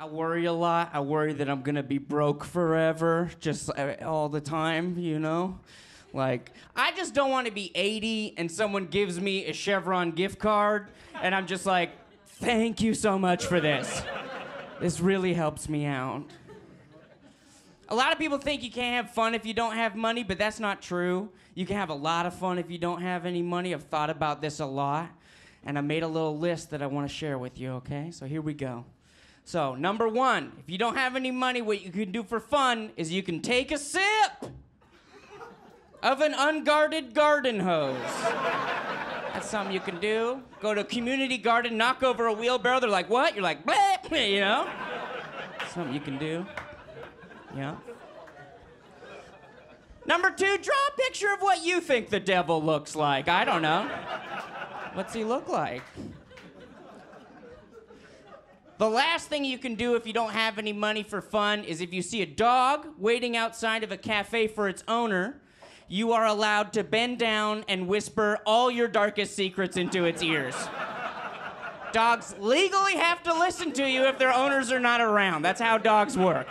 I worry a lot. I worry that I'm gonna be broke forever, just all the time, you know? Like, I just don't want to be 80 and someone gives me a Chevron gift card and I'm just like, thank you so much for this. This really helps me out. A lot of people think you can't have fun if you don't have money, but that's not true. You can have a lot of fun if you don't have any money. I've thought about this a lot, and I made a little list that I want to share with you, okay? So here we go. So, number one, if you don't have any money, what you can do for fun is you can take a sip of an unguarded garden hose. That's something you can do. Go to a community garden, knock over a wheelbarrow. They're like, what? You're like, bleh, you know? Something you can do. Yeah. Number two, draw a picture of what you think the devil looks like. I don't know. What's he look like? The last thing you can do if you don't have any money for fun is if you see a dog waiting outside of a cafe for its owner, you are allowed to bend down and whisper all your darkest secrets into its ears. Dogs legally have to listen to you if their owners are not around. That's how dogs work.